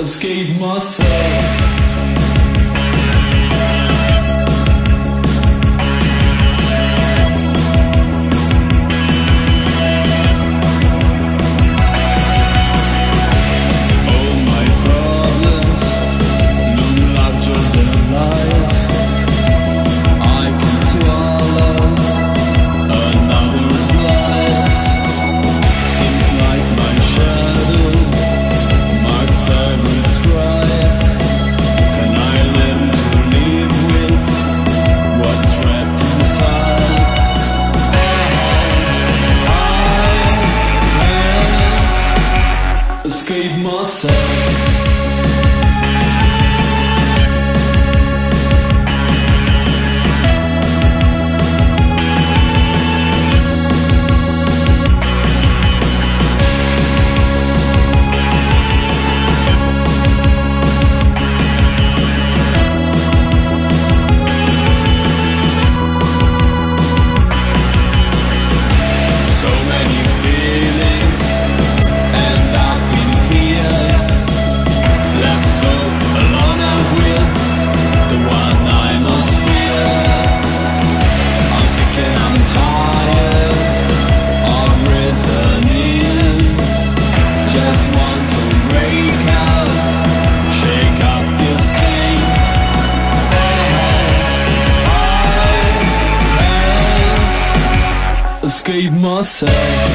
escape myself. Escape myself. Escape myself.